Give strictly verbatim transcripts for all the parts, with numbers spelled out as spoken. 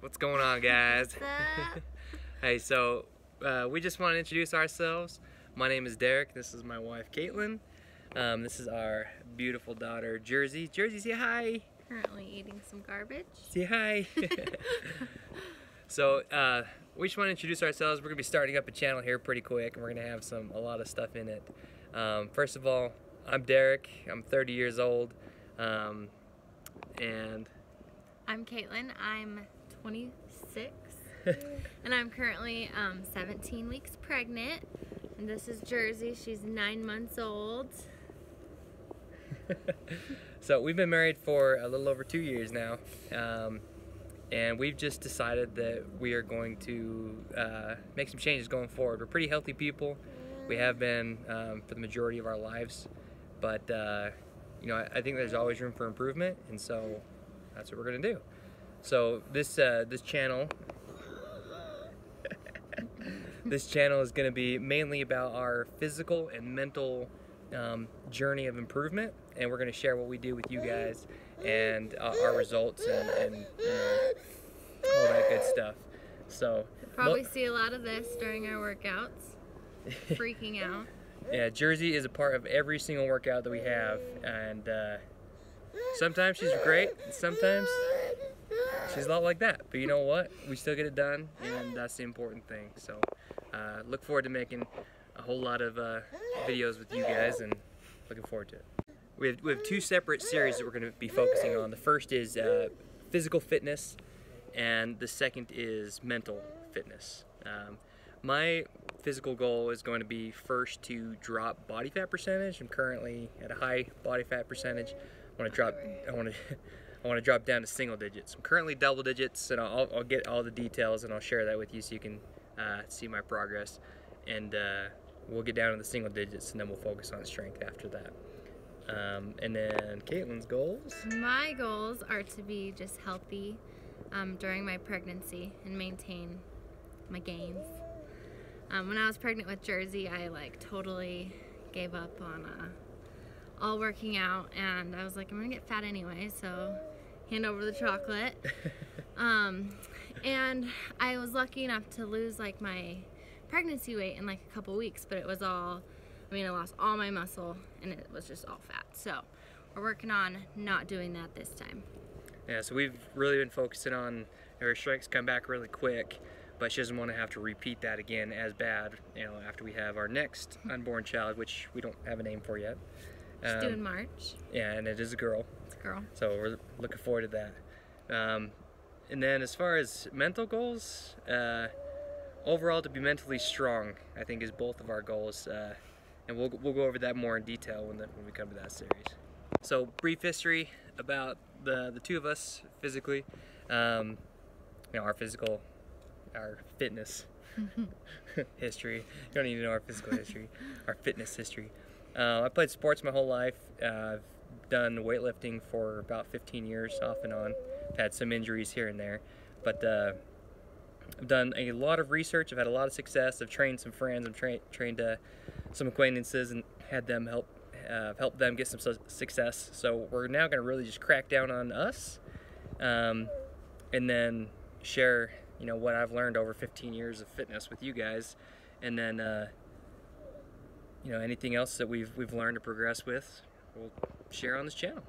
What's going on, guys? Hey, so uh, we just want to introduce ourselves. My name is Derek. This is my wife, Caitlin. Um, this is our beautiful daughter, Jersey. Jersey, say hi. Currently eating some garbage. Say hi. So uh, we just want to introduce ourselves. We're gonna be starting up a channel here pretty quick, and we're gonna have some a lot of stuff in it. Um, first of all, I'm Derek. I'm thirty years old, um, and I'm Caitlin. I'm twenty-six, and I'm currently um, seventeen weeks pregnant. And this is Jersey. She's nine months old. So we've been married for a little over two years now, um, and we've just decided that we are going to uh, make some changes going forward. We're pretty healthy people. We have been um, for the majority of our lives, but uh, you know, I, I think there's always room for improvement, and so that's what we're gonna do. So this uh, this channel. This channel is going to be mainly about our physical and mental um, journey of improvement, and we're going to share what we do with you guys and uh, our results and, and uh, all that good stuff. So you'll probably see a lot of this during our workouts, freaking out. Yeah, Jersey is a part of every single workout that we have, and uh, sometimes she's great, sometimes she's a lot like that, but you know what? We still get it done, and that's the important thing. So, uh, look forward to making a whole lot of uh, videos with you guys, and looking forward to it. We have, we have two separate series that we're going to be focusing on. The first is uh, physical fitness, and the second is mental fitness. Um, my physical goal is going to be first to drop body fat percentage. I'm currently at a high body fat percentage. I want to drop. I want to. I want to drop down to single digits. I'm currently double digits, and I'll, I'll get all the details and I'll share that with you so you can uh, see my progress. And uh, we'll get down to the single digits, and then we'll focus on strength after that. Um, and then Caitlin's goals. My goals are to be just healthy um, during my pregnancy and maintain my gains. Um, when I was pregnant with Jersey, I like totally gave up on uh, all working out, and I was like, I'm gonna get fat anyway, so hand over the chocolate. Um, and I was lucky enough to lose like my pregnancy weight in like a couple weeks, but it was all, I mean, I lost all my muscle and it was just all fat. So we're working on not doing that this time. Yeah, so we've really been focusing on her strengths come back really quick, but she doesn't want to have to repeat that again as bad, you know, after we have our next unborn child, which we don't have a name for yet. She's um, due in March. Yeah, and it is a girl. It's a girl. So we're looking forward to that. Um, and then as far as mental goals, uh, overall to be mentally strong, I think is both of our goals. Uh, and we'll, we'll go over that more in detail when, the, when we come to that series. So brief history about the, the two of us physically, um, you know, our physical, our fitness history. You don't need to know our physical history, our fitness history. Uh, I played sports my whole life. Uh, I've done weightlifting for about fifteen years off and on. I've had some injuries here and there, but uh, I've done a lot of research. I've had a lot of success. I've trained some friends. I've tra trained uh, some acquaintances and had them help uh, help them get some su success. So we're now going to really just crack down on us, um, and then share you know what I've learned over fifteen years of fitness with you guys, and then. Uh, You know, anything else that we've we've learned to progress with, we'll share on this channel.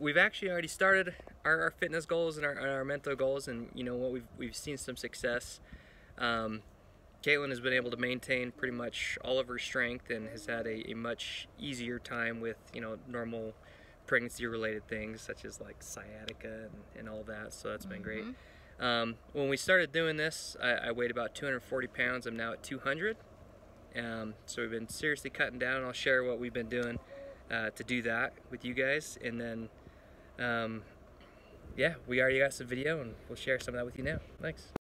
We've actually already started our, our fitness goals and our, our mental goals, and you know what we've we've seen some success. Um, Caitlin has been able to maintain pretty much all of her strength and has had a, a much easier time with you know normal pregnancy-related things such as like sciatica and, and all that. So that's been great. Um, when we started doing this, I, I weighed about two hundred forty pounds. I'm now at two hundred. Um, so we've been seriously cutting down. I'll share what we've been doing uh, to do that with you guys, and then um, yeah, we already got some video, and we'll share some of that with you now. Thanks.